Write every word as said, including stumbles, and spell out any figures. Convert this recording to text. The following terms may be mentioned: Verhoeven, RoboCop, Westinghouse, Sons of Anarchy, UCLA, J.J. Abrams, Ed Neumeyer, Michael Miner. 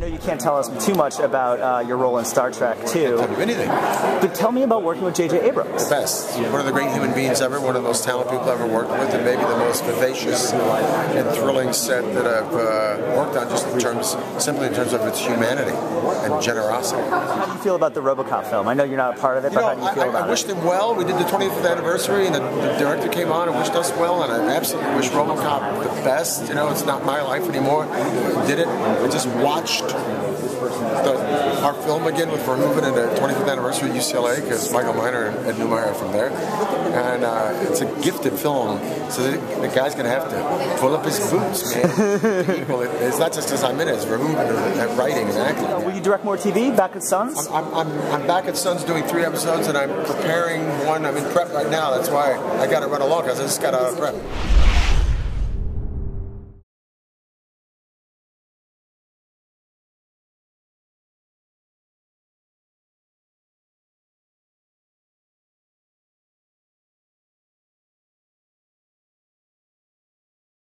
know you can't tell us too much about uh, your role in Star Trek two. I can't tell you anything. But tell me about working with J J. Abrams. The best. One of the great human beings ever, one of the most talented people I've ever worked with, and maybe the most vivacious and thrilling set that I've uh, worked on, just in terms, simply in terms of its humanity and generosity. How do you feel about the RoboCop film? I know you're not a part of it, you but know, how do you feel I, about I it? I wished him well. We did the twentieth anniversary, and the, the director came on and wished us well, and I absolutely wish RoboCop the best. You know, it's not my life anymore. I did it. I just watched the, our film again with Verhoeven at the twenty-fifth anniversary at U C L A, because Michael Miner and Ed Neumeyer are from there. And uh, it's a gifted film, so the, the guy's going to have to pull up his boots, man. Equal it. It's not just because I'm in it, it's Verhoeven at writing and acting. Uh, will you direct more T V back at Sun's? I'm, I'm, I'm, I'm back at Sun's doing three episodes, and I'm preparing one. I'm in prep right now, that's why I got to run along, because I just got out of prep.